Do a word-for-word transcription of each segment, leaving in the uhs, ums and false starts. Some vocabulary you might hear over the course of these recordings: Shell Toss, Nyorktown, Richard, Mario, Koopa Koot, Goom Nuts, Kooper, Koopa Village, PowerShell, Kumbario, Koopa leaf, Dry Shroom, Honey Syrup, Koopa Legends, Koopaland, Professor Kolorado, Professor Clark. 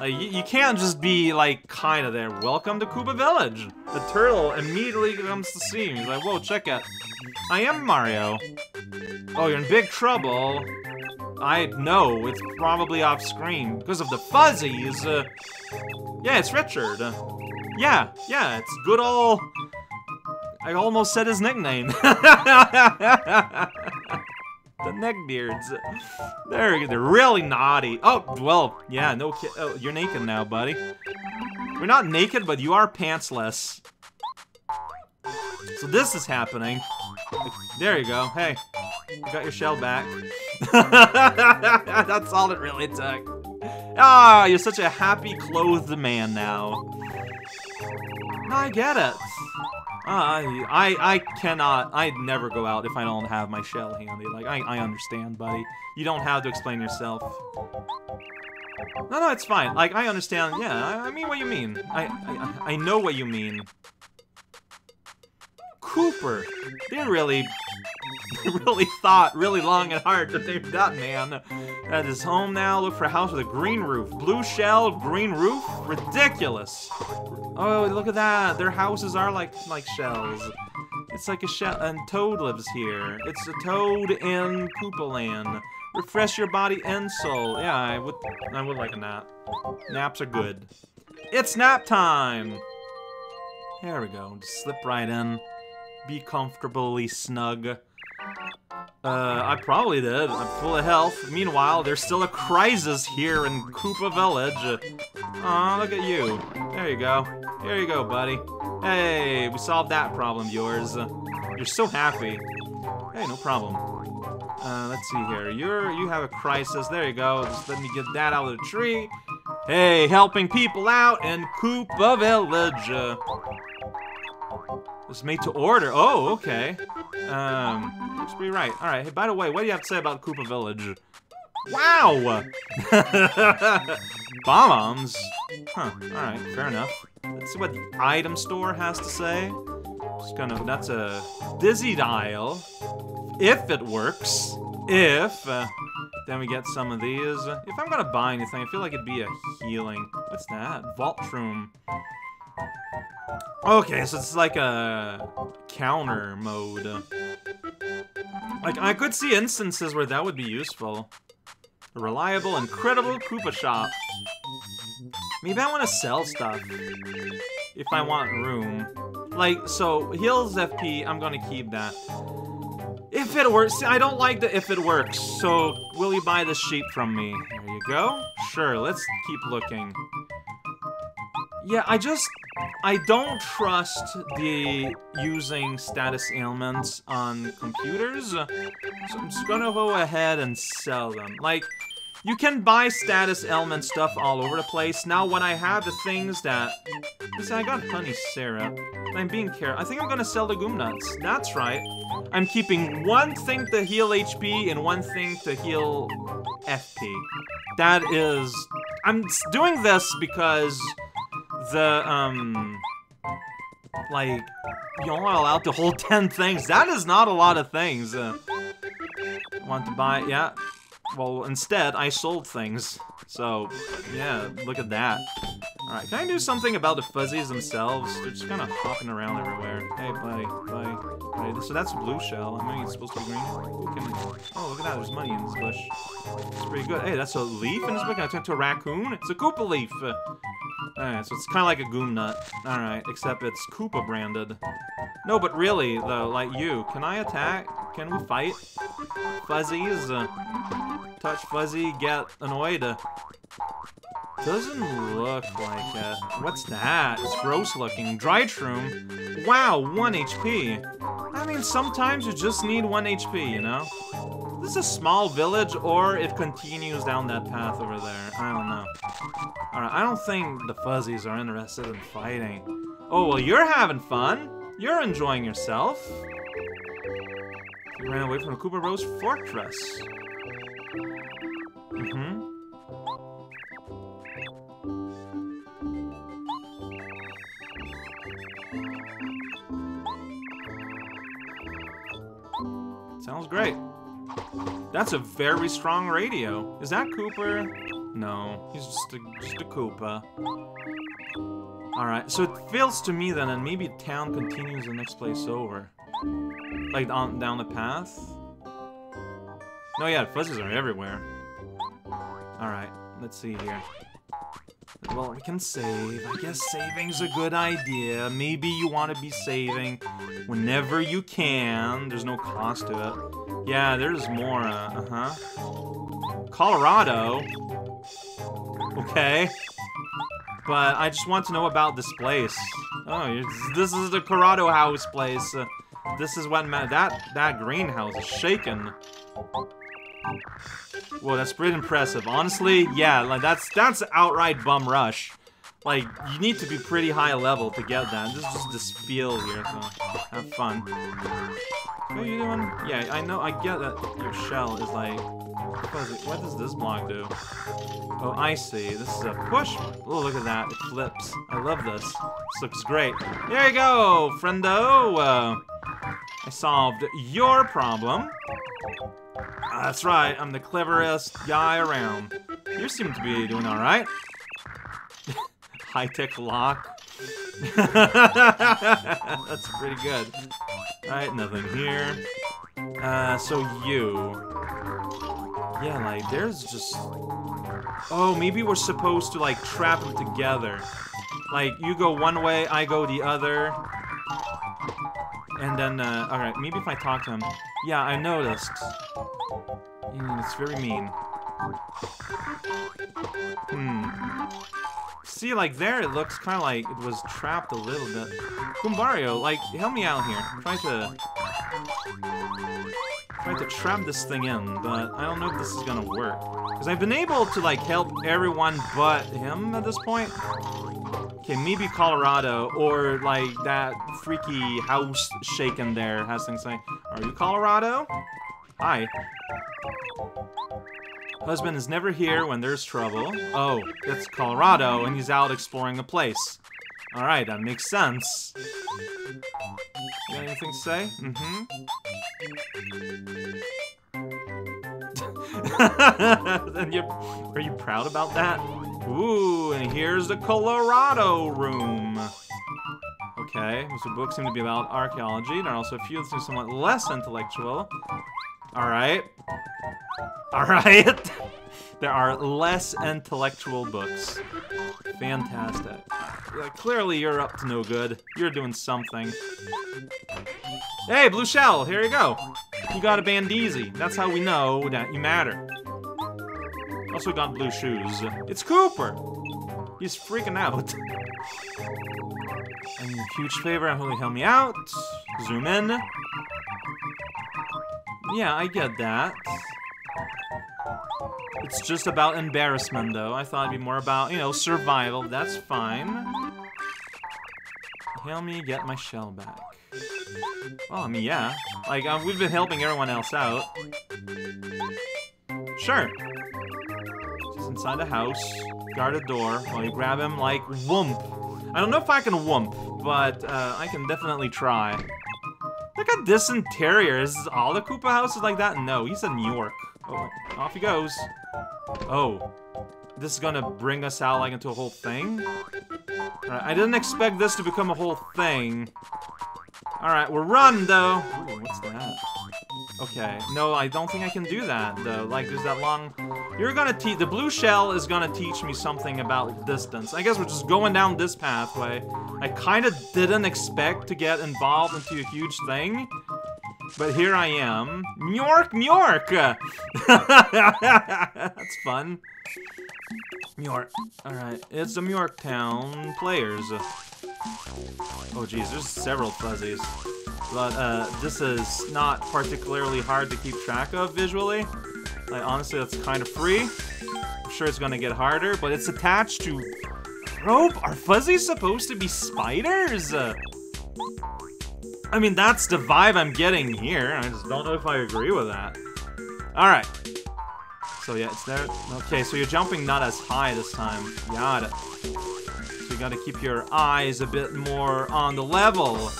Like, you, you can't just be, like, kind of there. Welcome to Koopa Village! The turtle immediately comes to see me. He's like, whoa, check out. I am Mario. Oh, you're in big trouble. I know, it's probably off screen. Because of the fuzzies. Uh, yeah, it's Richard. Uh, yeah, yeah, it's good old... I almost said his nickname. The neckbeards. They're, they're really naughty. Oh, well, yeah, no kid. Oh, you're naked now, buddy. You're not naked, but you are pantsless. So this is happening. There you go. Hey, you got your shell back. That's all it really took. Ah, you're such a happy, clothed man now. I get it. Uh, I, I cannot, I'd never go out if I don't have my shell handy. Like, I, I understand, buddy. You don't have to explain yourself. No, no, it's fine. Like, I understand. Yeah, I, I mean what you mean. I, I, I know what you mean. Kooper. They really, they really thought really long and hard that they've done, man. That is home now. Look for a house with a green roof. Blue shell, green roof. Ridiculous. Oh, look at that! Their houses are like like shells. It's like a shell, and Toad lives here. It's a Toad in Koopaland. Refresh your body and soul. Yeah, I would, I would like a nap. Naps are good. It's nap time. There we go. Just slip right in. Be comfortably snug. Uh, I probably did. I'm full of health. Meanwhile, there's still a crisis here in Koopa Village. Aw, look at you. There you go. There you go, buddy. Hey, we solved that problem of yours. Uh, you're so happy. Hey, no problem. Uh, let's see here. You're, you have a crisis. There you go. Just let me get that out of the tree. Hey, helping people out in Koopa Village. Uh, it's made to order. Oh, okay. Um, looks pretty right. All right. Hey, by the way, what do you have to say about Koopa Village? Wow! Bomb-ombs? Huh, alright, fair enough. Let's see what the item store has to say. Just gonna, that's a dizzy dial. If it works. If. Uh, then we get some of these. If I'm gonna buy anything, I feel like it'd be a healing. What's that? Vault room. Okay, so it's like a counter mode. Like, I could see instances where that would be useful. A reliable, incredible Koopa shop. Maybe I want to sell stuff if I want room. Like, so, heals F P, I'm gonna keep that. If it works, see, I don't like the if it works, so will you buy this sheep from me? There you go. Sure, let's keep looking. Yeah, I just, I don't trust the using status ailments on computers, so I'm just gonna go ahead and sell them. Like, you can buy status ailment stuff all over the place. Now, when I have the things that... See, I got honey syrup. I'm being careful. I think I'm gonna sell the Goom Nuts. That's right. I'm keeping one thing to heal H P and one thing to heal F P. That is... I'm doing this because the, um... like, you're only allowed to hold ten things. That is not a lot of things. Uh, want to buy... yeah. Well, instead, I sold things. So, yeah, look at that. Alright, can I do something about the fuzzies themselves? They're just kind of hopping around everywhere. Hey, buddy, buddy. buddy. So that's a blue shell. I mean, it's supposed to be green. Who can... oh, look at that. There's money in this bush. It's pretty good. Hey, that's a leaf in this bush. Can I turn to a raccoon? It's a Koopa leaf. Alright, so it's kind of like a Goom Nut. Alright, except it's Koopa branded. No, but really, though, like you. Can I attack? Can we fight? Fuzzies. Uh, touch fuzzy, get annoyed. Uh, doesn't look like it. What's that? It's gross looking. Dry Shroom. Wow, one H P. I mean, sometimes you just need one H P, you know? This is a small village, or it continues down that path over there. I don't know. Alright, I don't think the fuzzies are interested in fighting. Oh, well, you're having fun. You're enjoying yourself. You ran away from a Koopa Rose Fortress. Mm-hmm. Sounds great. That's a very strong radio. Is that Kooper? No, he's just a, just a Koopa. Alright, so it fails to me then, and maybe town continues the next place over. Like, on, down the path? No, yeah, fuzzies are everywhere. Alright, let's see here. Well, we can save. I guess saving's a good idea. Maybe you want to be saving whenever you can. There's no cost to it. Yeah, there's more. Uh-huh. Kolorado? Okay. But I just want to know about this place. Oh, this is the Kolorado house place. Uh, this is what ma- that that greenhouse is shaking. Whoa, that's pretty impressive. Honestly, yeah, like that's that's outright bum rush. Like, you need to be pretty high level to get that. This is just this feel here, so have fun. What are you doing? Yeah, I know, I get that your shell is like... What does this block do? Oh, I see. This is a push. Oh, look at that. It flips. I love this. This looks great. There you go, friendo. Uh, I solved your problem. Uh, that's right. I'm the cleverest guy around. You seem to be doing all right. High-tech lock. That's pretty good. All right, nothing here. Uh, so you... Yeah, like, there's just... Oh, maybe we're supposed to, like, trap them together. Like, you go one way, I go the other. And then, uh, alright, maybe if I talk to him... Yeah, I noticed. Mm, it's very mean. Hmm. See, like, there it looks kind of like it was trapped a little bit. Kumbario, like, help me out here. Try to... Try to trap this thing in, but I don't know if this is gonna work. Because I've been able to, like, help everyone but him at this point. Okay, maybe Kolorado, or, like, that freaky house shaken there has things like... Are you Kolorado? Hi. Husband is never here when there's trouble. Oh, it's Kolorado, and he's out exploring a place. Alright, that makes sense. You got anything to say? Mm-hmm. And you're, are you proud about that? Ooh, and here's the Kolorado room. Okay, so books seem to be about archaeology. There are also a few that seem somewhat less intellectual. Alright. Alright. There are less intellectual books. Fantastic. Yeah, clearly you're up to no good. You're doing something. Hey, Blue Shell, here you go. You got a bandeezy. That's how we know that you matter. Also got blue shoes. It's Kooper. He's freaking out. I need a huge favor. I hope you help me out. Zoom in. Yeah, I get that. It's just about embarrassment, though. I thought it'd be more about, you know, survival. That's fine. Help me get my shell back. Well, I mean, yeah. Like, uh, we've been helping everyone else out. Sure. Just inside the house. Guard a door while you grab him like whoomp. I don't know if I can whoomp, but uh, I can definitely try. Look at this interior. Is all the Koopa houses like that? No, he's in New York. Oh, off he goes. Oh. This is gonna bring us out, like, into a whole thing? Alright, I didn't expect this to become a whole thing. Alright, we're run, though! Ooh, what's that? Okay. No, I don't think I can do that, though. Like, there's that long... You're gonna teach... The blue shell is gonna teach me something about distance. I guess we're just going down this pathway. I kinda didn't expect to get involved into a huge thing. But here I am. Nyork, Nyork! That's fun. Nyork. Alright, it's the Nyorktown players. Oh geez, there's several fuzzies. But uh, this is not particularly hard to keep track of visually. Like, honestly, that's kind of free. I'm sure it's gonna get harder, but it's attached to rope? Are fuzzies supposed to be spiders? Uh, I mean, that's the vibe I'm getting here. I just don't know if I agree with that. Alright. So yeah, it's there. Okay, so you're jumping not as high this time. Got it. So you gotta keep your eyes a bit more on the level.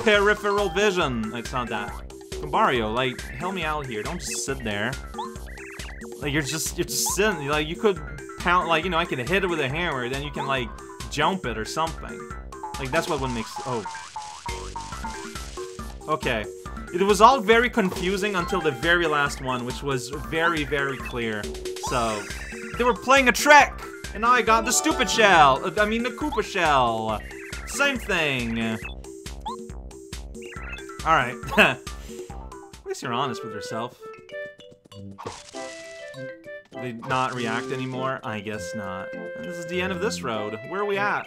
Peripheral vision. It's not that. Mario, like, help me out here. Don't just sit there. Like, you're just, you're just sitting. Like, you could pound, like, you know, I can hit it with a hammer, then you can, like, jump it or something. Like, that's what would make sense. Oh. Okay. It was all very confusing until the very last one, which was very, very clear. So, they were playing a trick! And now I got the stupid shell! Uh, I mean, the Koopa shell! Same thing! Alright. At least you're honest with yourself. They not react anymore? I guess not. And this is the end of this road. Where are we at?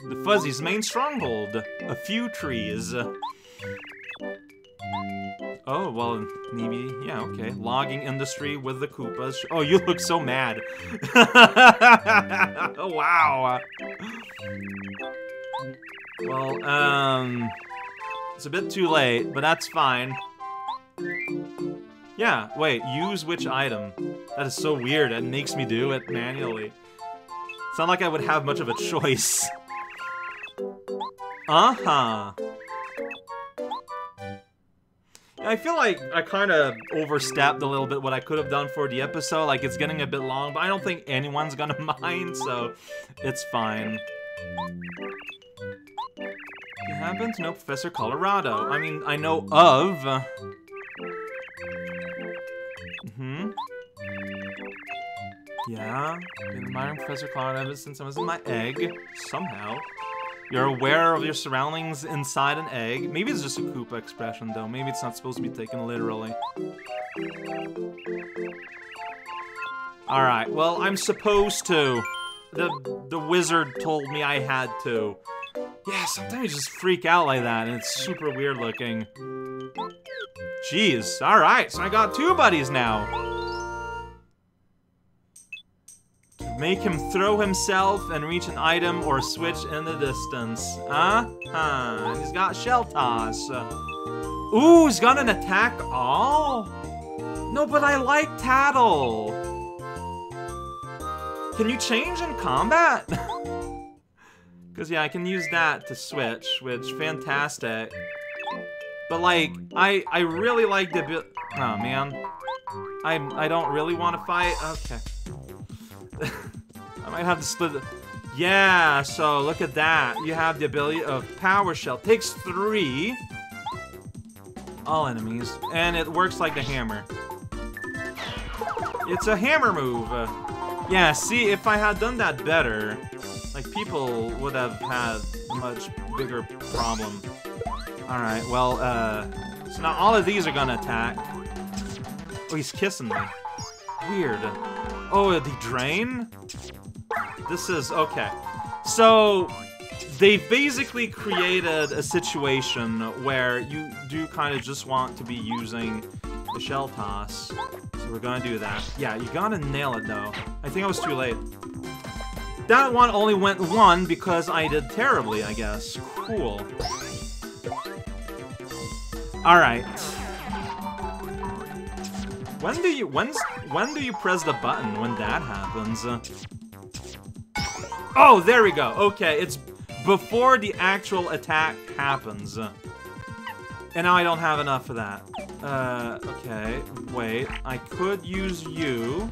The Fuzzies' main stronghold. A few trees. Oh, well, maybe, yeah, okay. Logging industry with the Koopas. Oh, you look so mad. Oh, wow. Well, um... it's a bit too late, but that's fine. Yeah, wait, use which item? That is so weird, it makes me do it manually. It's not like I would have much of a choice. Uh-huh. I feel like I kind of overstepped a little bit what I could have done for the episode. Like, it's getting a bit long, but I don't think anyone's gonna mind, so it's fine. You happen to know Professor Kolorado? I mean, I know of. Mm-hmm. Yeah, I've been admiring Professor Clark ever since I was in my egg, somehow. You're aware of your surroundings inside an egg. Maybe it's just a Koopa expression, though. Maybe it's not supposed to be taken literally. Alright, well, I'm supposed to. The, the wizard told me I had to. Yeah, sometimes you just freak out like that, and it's super weird looking. Jeez, alright, so I got two buddies now. Make him throw himself and reach an item or switch in the distance. Uh-huh. He's got Shell Toss. Ooh, he's got an attack all? No, but I like Tattle. Can you change in combat? Because, yeah, I can use that to switch, which, fantastic. But, like, I I really like the... Oh, man. I, I don't really want to fight. Okay. I might have to split it. Yeah, so look at that. You have the ability of PowerShell. Takes three. All enemies. And it works like a hammer. It's a hammer move. Yeah, see, if I had done that better, like, people would have had a much bigger problem. Alright, well, uh... so now all of these are gonna attack. Oh, he's kissing me. Weird. Oh, the drain? This is... okay. So, they basically created a situation where you do kind of just want to be using the Shell Toss. So we're gonna do that. Yeah, you gotta nail it, though. I think I was too late. That one only went one because I did terribly, I guess. Cool. Alright. When do you... when's... when do you press the button when that happens? Uh, oh, there we go. Okay, it's before the actual attack happens. Uh, and now I don't have enough of that. Uh, okay, wait. I could use you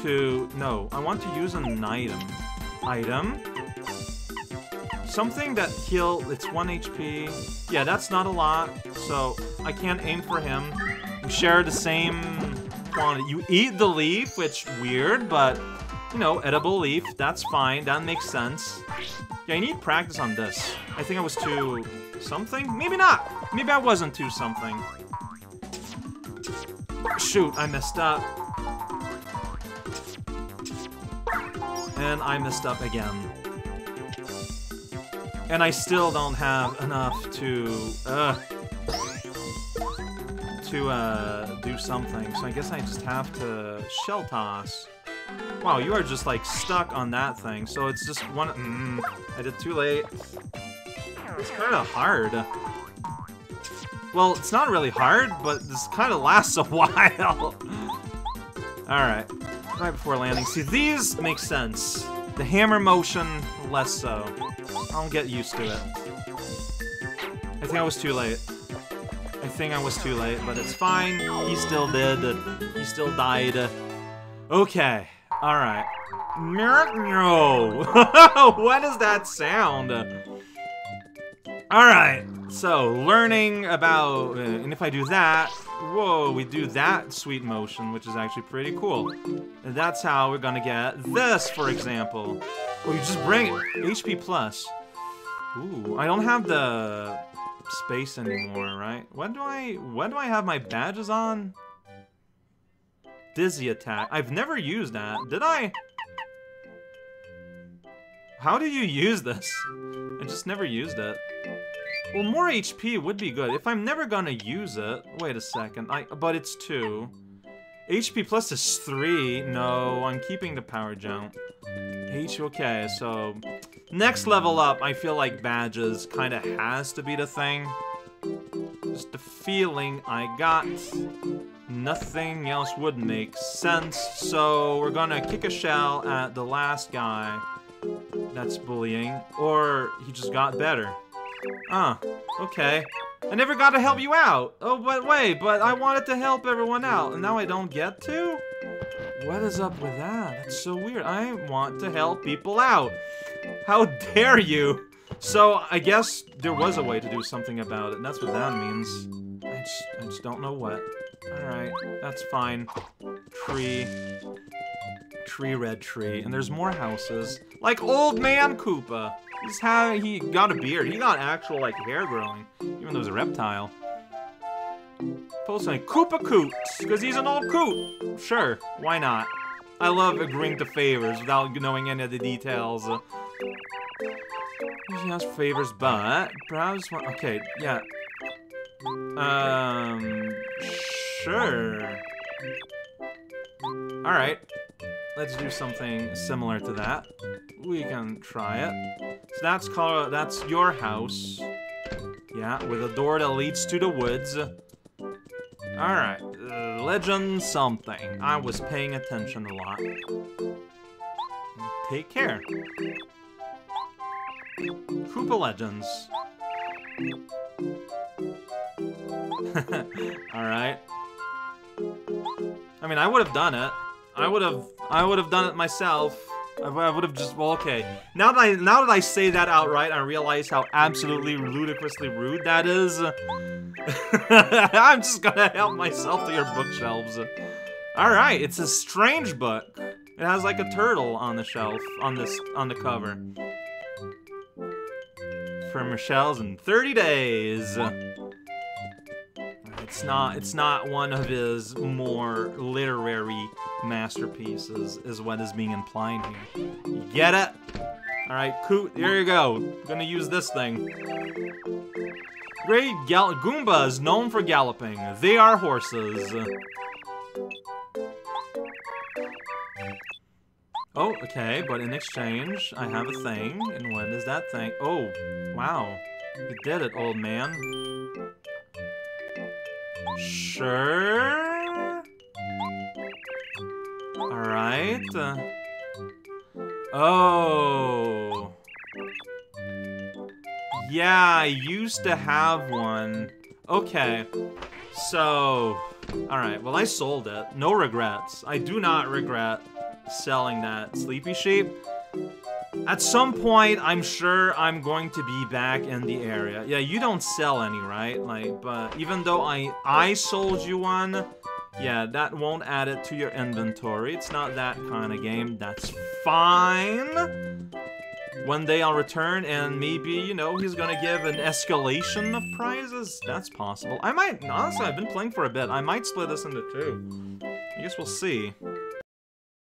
to... no, I want to use an item. Item? Something that heal... it's one H P. Yeah, that's not a lot, so I can't aim for him. We share the same... you eat the leaf, which weird, but, you know, edible leaf, that's fine, that makes sense. Yeah, I need practice on this. I think I was too something? Maybe not! Maybe I wasn't too something. Shoot, I messed up. And I messed up again. And I still don't have enough to... Ugh. to uh, do something, so I guess I just have to Shell Toss. Wow, you are just like stuck on that thing, so it's just one... Mm, I did too late. It's kind of hard. Well, it's not really hard, but this kind of lasts a while. Alright, right before landing. See, these make sense. The hammer motion, less so. I'll get used to it. I think I was too late. I think I was too late, but it's fine. He still did. He still died. Okay. Alright. No. What is that sound? Alright, so learning about, uh, and if I do that, whoa, we do that sweet motion, which is actually pretty cool. And that's how we're gonna get this, for example. Or you just bring it, H P plus. Ooh, I don't have the space anymore, right? When do I, when do I have my badges on? Dizzy attack, I've never used that, did I? How do you use this? I just never used it. Well, more H P would be good. If I'm never gonna use it... Wait a second, I, but it's two. H P plus is three. No, I'm keeping the power jump. H, okay, so... Next level up, I feel like badges kinda has to be the thing. Just the feeling I got. Nothing else would make sense. So we're gonna kick a shell at the last guy. That's bullying. Or he just got better. Uh, okay. I never got to help you out. Oh, but wait, but I wanted to help everyone out, and now I don't get to? What is up with that? That's so weird. I want to help people out. How dare you? So, I guess there was a way to do something about it, and that's what that means. I just, I just don't know what. Alright, that's fine. Tree. Tree, red tree. And there's more houses. Like Old Man Koopa. He's how he got a beard. He got actual, like, hair growing. Even though he's a reptile. Posting Koopa Koot. Because he's an old coot. Sure, why not? I love agreeing to favors without knowing any of the details. Usually has favors, but... Browse one... Okay, yeah. Um... Sure. Alright. Let's do something similar to that. We can try it. So that's Colorado, that's your house. Yeah, with a door that leads to the woods. Alright, uh, legend something. I was paying attention a lot. Take care. Koopa Legends. Alright. I mean, I would have done it. I would have, I would have done it myself. I would have just, well, okay. Now that I, now that I say that outright, I realize how absolutely ludicrously rude that is. I'm just gonna help myself to your bookshelves. All right, it's a strange book. It has like a turtle on the shelf, on this, on the cover. For Michelle's in thirty days. It's not, it's not one of his more literary masterpieces, is what is being implied here. You get it? Alright, Koot, here you go. I'm gonna use this thing. Great Gal- Goomba is known for galloping. They are horses. Oh, okay, but in exchange, I have a thing. And what is that thing? Oh, wow. You did it, old man. Sure. Alright. Oh. Yeah, I used to have one. Okay. So. Alright, well, I sold it. No regrets. I do not regret selling that sleepy sheep. At some point, I'm sure I'm going to be back in the area. Yeah, you don't sell any, right? Like, but even though I I sold you one, yeah, that won't add it to your inventory. It's not that kind of game. That's fine. One day I'll return and maybe, you know, he's gonna give an escalation of prizes. That's possible. I might, honestly, I've been playing for a bit. I might split this into two. I guess we'll see.